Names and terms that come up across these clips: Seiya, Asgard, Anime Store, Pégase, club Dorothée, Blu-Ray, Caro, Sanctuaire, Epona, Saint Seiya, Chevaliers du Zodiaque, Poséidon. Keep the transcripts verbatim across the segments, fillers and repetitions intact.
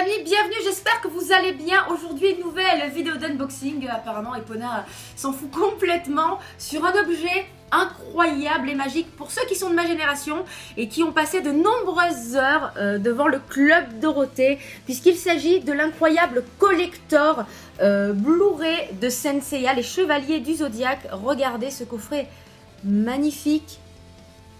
amis, bienvenue, j'espère que vous allez bien. Aujourd'hui, une nouvelle vidéo d'unboxing. Apparemment, Epona s'en fout complètement sur un objet incroyable et magique pour ceux qui sont de ma génération et qui ont passé de nombreuses heures euh, devant le club Dorothée, puisqu'il s'agit de l'incroyable collector euh, Blu-ray de Saint Seiya, les Chevaliers du Zodiaque. Regardez ce coffret magnifique,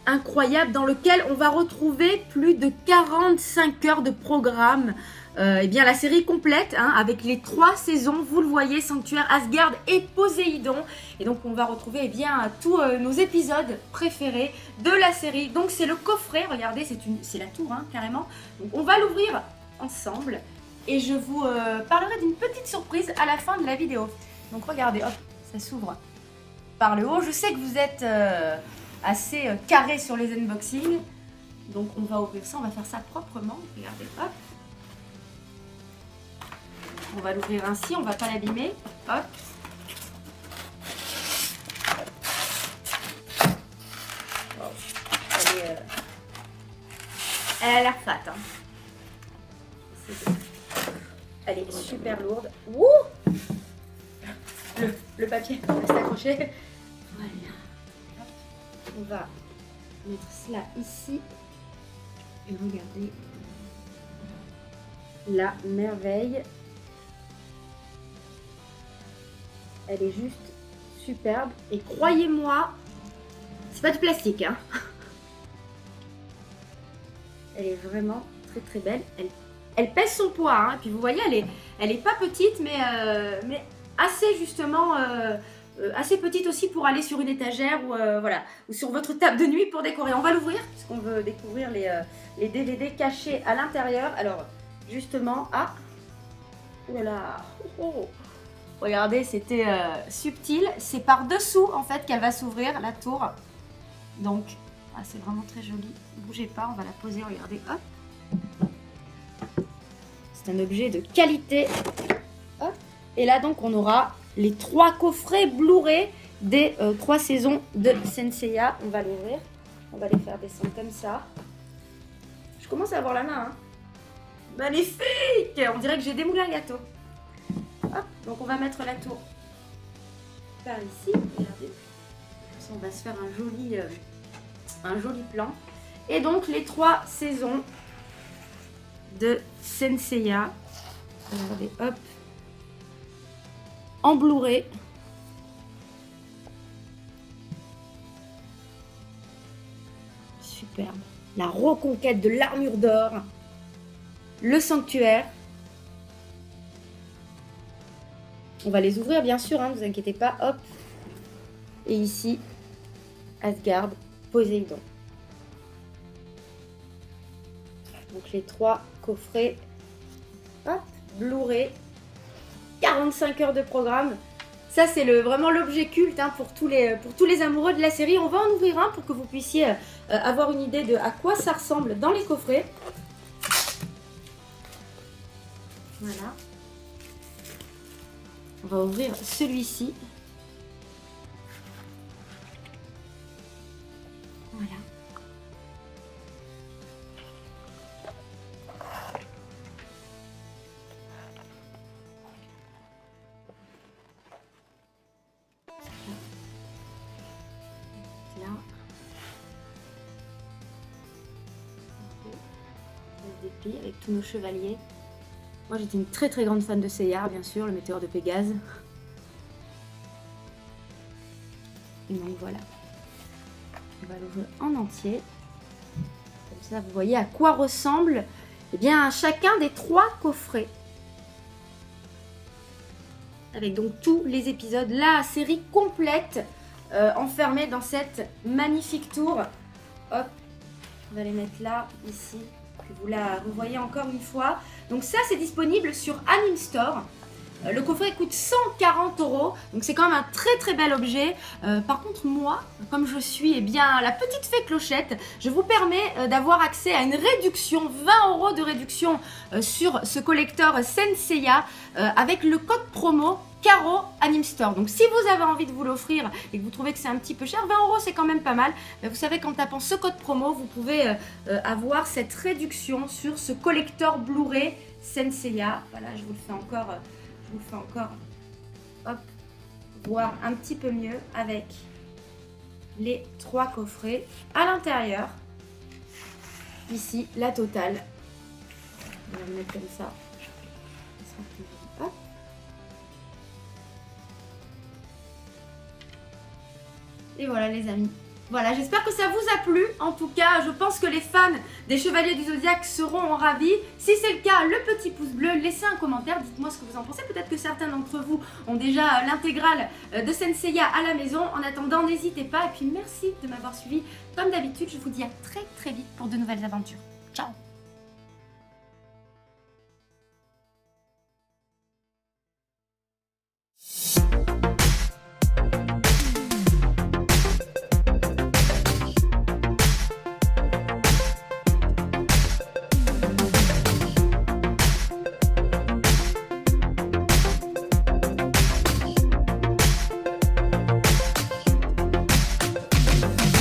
incroyable, dans lequel on va retrouver plus de quarante-cinq heures de programme. Euh, et bien la série complète, hein, avec les trois saisons, vous le voyez, Sanctuaire, Asgard et Poséidon. Et donc on va retrouver eh bien tous euh, nos épisodes préférés de la série. Donc c'est le coffret, regardez, c'est une, c'est la tour, hein, carrément. Donc on va l'ouvrir ensemble et je vous euh, parlerai d'une petite surprise à la fin de la vidéo. Donc regardez, hop, ça s'ouvre par le haut. Je sais que vous êtes euh, assez euh, carré sur les unboxings. Donc on va ouvrir ça, on va faire ça proprement. Regardez, hop. On va l'ouvrir ainsi, on va pas l'abîmer. Hop. Elle, est, euh... Elle a l'air fat. Hein. Est... Elle est super lourde. Ouh, le, le papier reste accroché. Voilà. Hop. On va mettre cela ici. Et regardez la merveille. Elle est juste superbe. Et croyez-moi, c'est pas du plastique, hein. Elle est vraiment très très belle. Elle, elle pèse son poids, hein. Et puis vous voyez, elle est, elle est pas petite, mais, euh, mais assez justement, euh, euh, assez petite aussi pour aller sur une étagère ou, euh, voilà, ou sur votre table de nuit pour décorer. On va l'ouvrir parce qu'on veut découvrir les, euh, les D V D cachés à l'intérieur. Alors, justement, ah, voilà. Oh, oh. Regardez, c'était euh, subtil. C'est par dessous en fait qu'elle va s'ouvrir, la tour. Donc, ah, c'est vraiment très joli. Ne bougez pas, on va la poser, regardez, hop. C'est un objet de qualité. Hop. Et là donc on aura les trois coffrets Blu-ray des euh, trois saisons de Saint Seiya. On va l'ouvrir, on va les faire descendre comme ça. Je commence à avoir la main, hein. Magnifique! On dirait que j'ai démoulé un gâteau. Hop, donc on va mettre la tour par ici, regardez, on va se faire un joli, euh, un joli plan. Et donc les trois saisons de Saint Seiya, regardez, hop, en Blu-ray. Superbe, la reconquête de l'armure d'or, le sanctuaire. On va les ouvrir bien sûr, hein, ne vous inquiétez pas, hop. Et ici, Asgard, Poséidon. Donc les trois coffrets, hop, Blu-ray, quarante-cinq heures de programme. Ça c'est le, vraiment l'objet culte, hein, pour, tous les, pour tous les amoureux de la série. On va en ouvrir un pour que vous puissiez euh, avoir une idée de à quoi ça ressemble dans les coffrets. Voilà. On va ouvrir celui-ci. Voilà. Là. On se déplie avec tous nos chevaliers. Moi j'étais une très très grande fan de Seiya, bien sûr, le météore de Pégase. Et donc voilà, on va l'ouvrir en entier. Comme ça vous voyez à quoi ressemble eh bien, chacun des trois coffrets. Avec donc tous les épisodes, la série complète euh, enfermée dans cette magnifique tour. Hop, on va les mettre là, ici. Vous la revoyez encore une fois. Donc ça c'est disponible sur Anime Store. Euh, le coffret coûte cent quarante euros. Donc c'est quand même un très très bel objet. Euh, par contre moi, comme je suis eh bien la petite fée clochette, je vous permets euh, d'avoir accès à une réduction, vingt euros de réduction euh, sur ce collector Saint Seiya euh, avec le code promo Caro Anime Store. Donc si vous avez envie de vous l'offrir et que vous trouvez que c'est un petit peu cher, vingt euros c'est quand même pas mal. Mais vous savez qu'en tapant ce code promo, vous pouvez euh, euh, avoir cette réduction sur ce collector Blu-ray Saint Seiya. Voilà, je vous le fais encore, euh, je vous le fais encore, hop, voir un petit peu mieux avec les trois coffrets à l'intérieur. Ici, la totale. On va le mettre comme ça. Hop. Et voilà les amis. Voilà, j'espère que ça vous a plu. En tout cas, je pense que les fans des Chevaliers du Zodiaque seront ravis. Si c'est le cas, le petit pouce bleu, laissez un commentaire, dites-moi ce que vous en pensez. Peut-être que certains d'entre vous ont déjà l'intégrale de Saint Seiya à la maison. En attendant, n'hésitez pas. Et puis merci de m'avoir suivi. Comme d'habitude, je vous dis à très très vite pour de nouvelles aventures. Ciao!